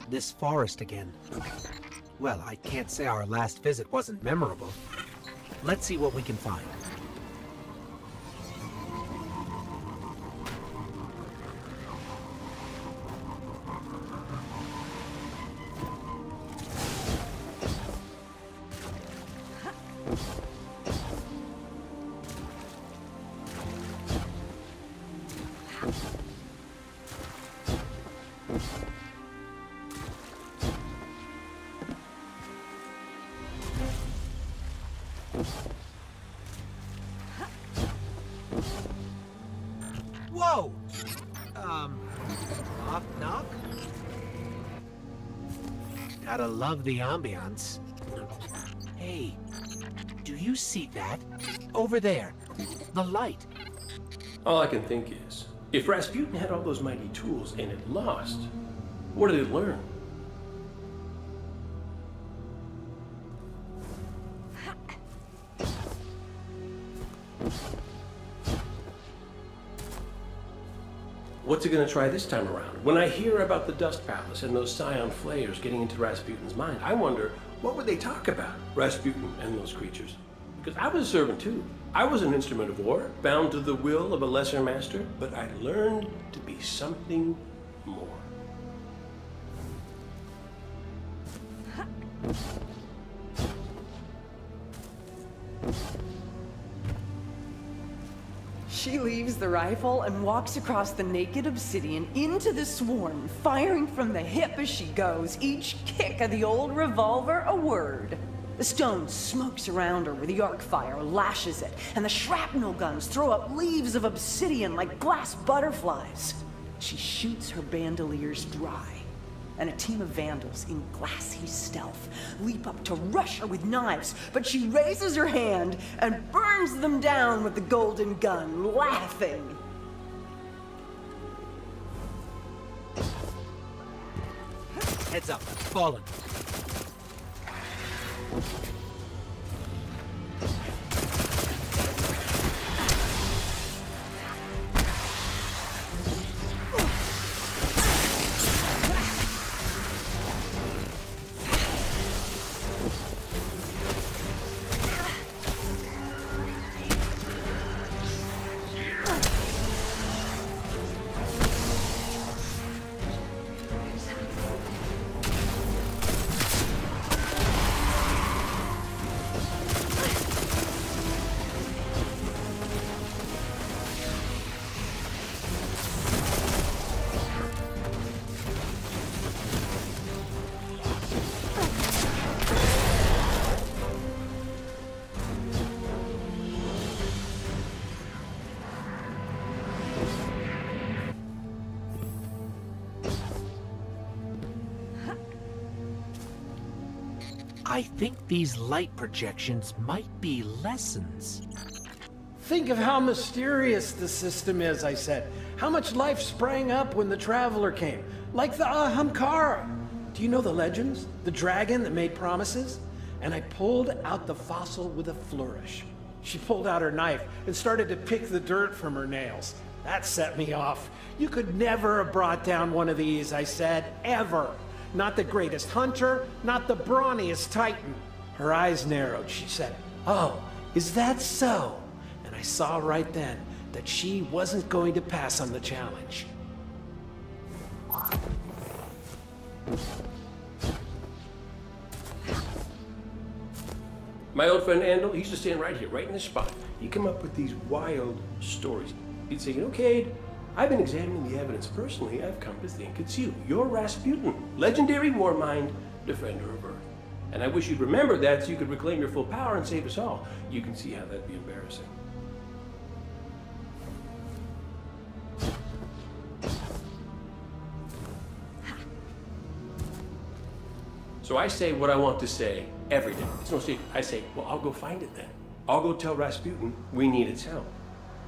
This forest again. Well, I can't say our last visit wasn't memorable. Let's see what we can find. Love the ambiance. Hey, do you see that? Over there, the light. All I can think is, if Rasputin had all those mighty tools and it lost, what did it learn? What's it gonna try this time around? When I hear about the Dust Palace and those Scion Flayers getting into Rasputin's mind, I wonder, what would they talk about, Rasputin and those creatures? Because I was a servant too. I was an instrument of war, bound to the will of a lesser master, but I learned to be something more. She leaves the rifle and walks across the naked obsidian into the swarm, firing from the hip as she goes, each kick of the old revolver a word. The stone smokes around her where the arc fire lashes it, and the shrapnel guns throw up leaves of obsidian like glass butterflies. She shoots her bandoliers dry, and a team of vandals in glassy stealth leap up to rush her with knives, but she raises her hand and burns them down with the golden gun, laughing. Heads up, Fallen. I think these light projections might be lessons. Think of how mysterious the system is, I said. How much life sprang up when the Traveler came, like the Ahamkara. Do you know the legends? The dragon that made promises? And I pulled out the fossil with a flourish. She pulled out her knife and started to pick the dirt from her nails. That set me off. You could never have brought down one of these, I said, ever. Not the greatest hunter, not the brawniest titan. Her eyes narrowed. She said, "Oh, is that so?" And I saw right then that she wasn't going to pass on the challenge. My old friend Andal, he used to stand right here, right in this spot. He'd come up with these wild stories. He'd say, you know, Cayde, I've been examining the evidence personally. I've come to think it's you. You're Rasputin, legendary war mind, defender of Earth. And I wish you'd remember that so you could reclaim your full power and save us all. You can see how that'd be embarrassing. So I say what I want to say every day. It's no secret. I say, well, I'll go find it then. I'll go tell Rasputin we need its help.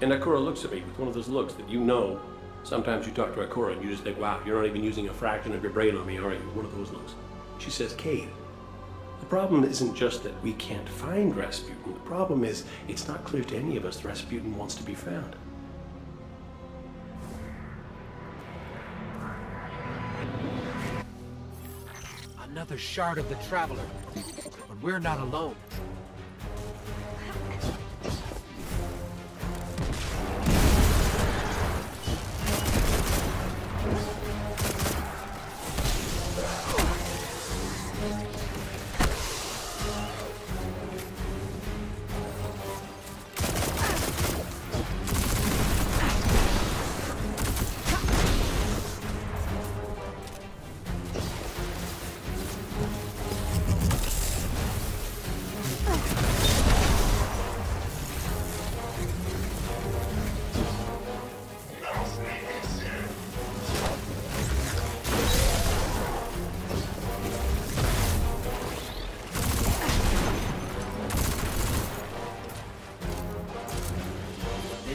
And Akura looks at me with one of those looks that you know. Sometimes you talk to Akura and you just think, wow, you're not even using a fraction of your brain on me, are you? One of those looks. She says, Cayde, the problem isn't just that we can't find Rasputin. The problem is it's not clear to any of us that Rasputin wants to be found. Another shard of the Traveler, but we're not alone.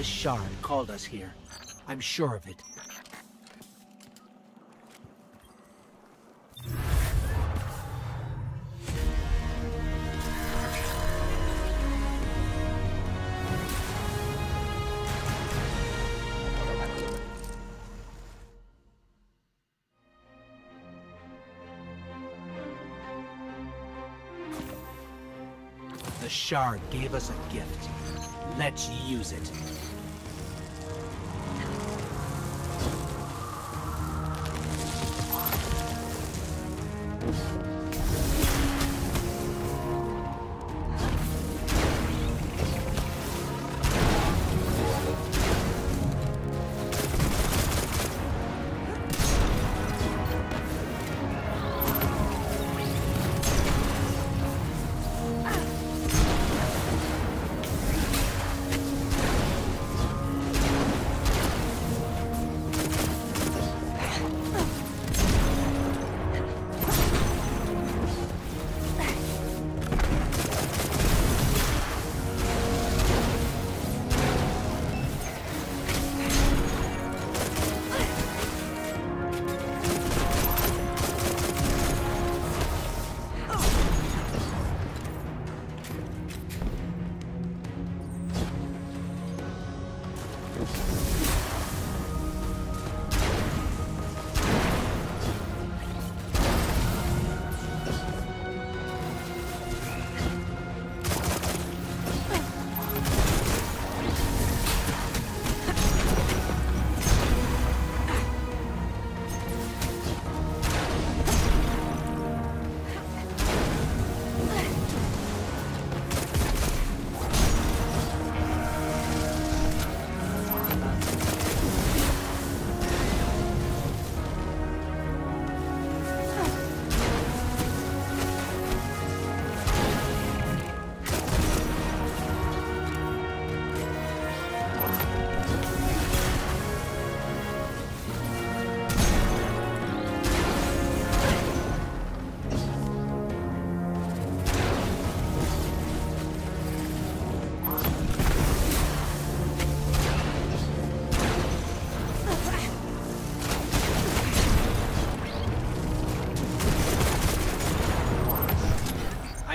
Shard called us here. I'm sure of it. The shard gave us a gift. Let's use it.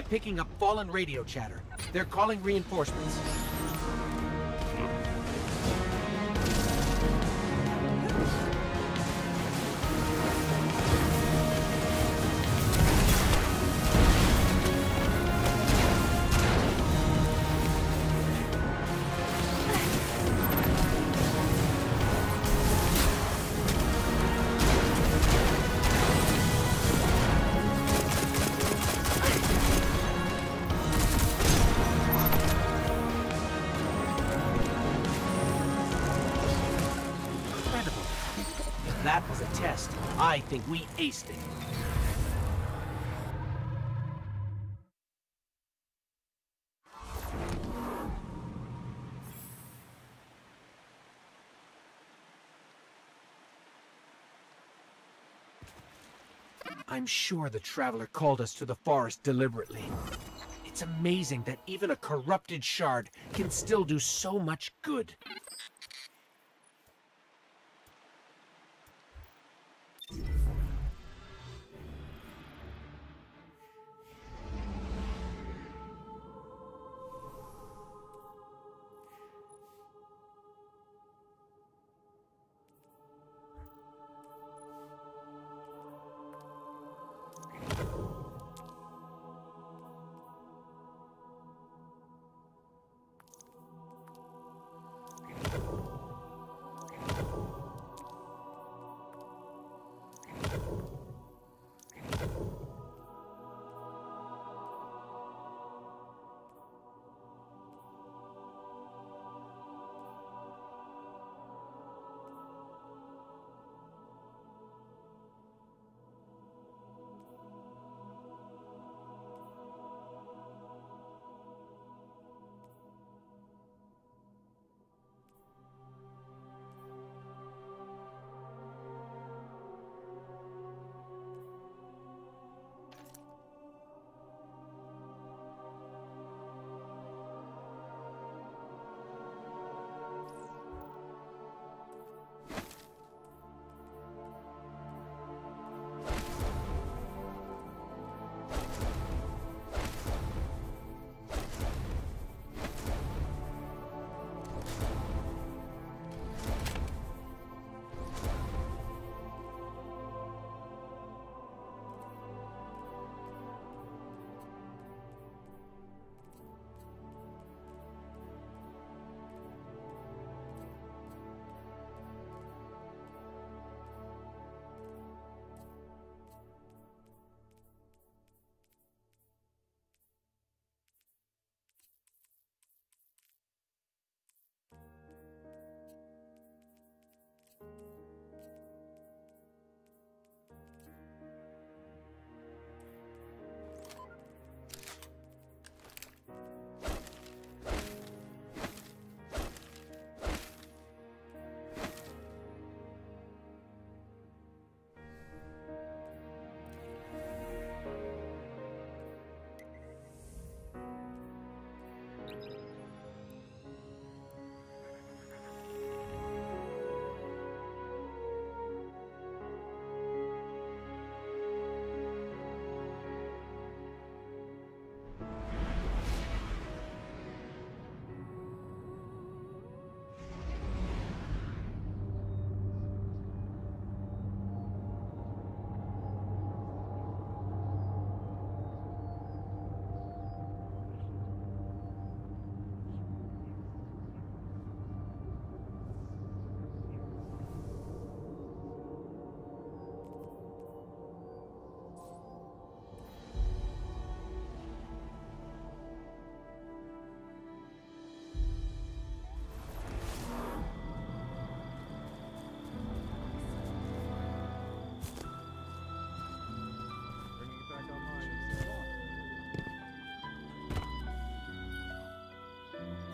Picking up Fallen radio chatter. They're calling reinforcements. I think we aced it. I'm sure the Traveler called us to the forest deliberately. It's amazing that even a corrupted shard can still do so much good.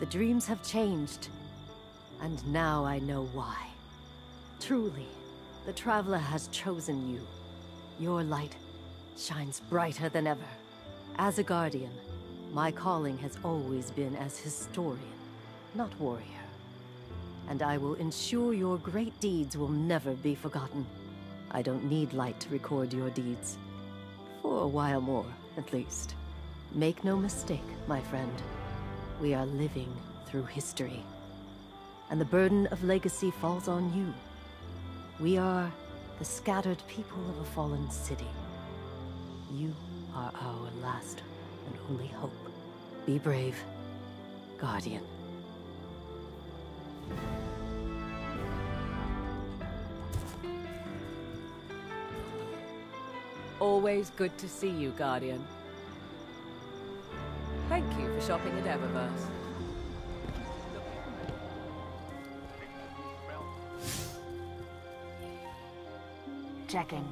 The dreams have changed, and now I know why. Truly, the Traveler has chosen you. Your light shines brighter than ever. As a guardian, my calling has always been as historian, not warrior. And I will ensure your great deeds will never be forgotten. I don't need light to record your deeds. For a while more, at least. Make no mistake, my friend. We are living through history, and the burden of legacy falls on you. We are the scattered people of a fallen city. You are our last and only hope. Be brave, Guardian. Always good to see you, Guardian. Thank you for shopping at Eververse. checking.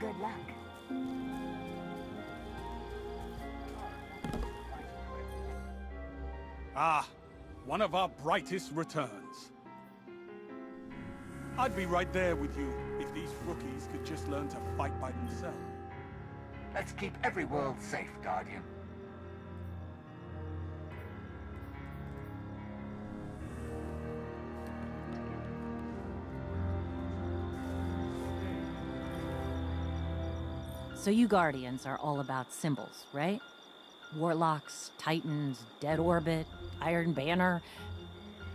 Good luck. Ah, one of our brightest returns. I'd be right there with you if these rookies could just learn to fight by themselves. Let's keep every world safe, Guardian. So you Guardians are all about symbols, right? Warlocks, Titans, Dead Orbit, Iron Banner.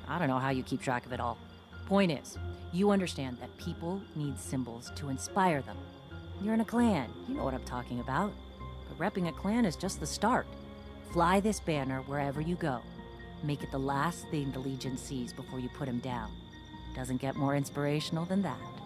I don't know how you keep track of it all. Point is, you understand that people need symbols to inspire them. You're in a clan, you know what I'm talking about. But repping a clan is just the start. Fly this banner wherever you go. Make it the last thing the Legion sees before you put him down. Doesn't get more inspirational than that.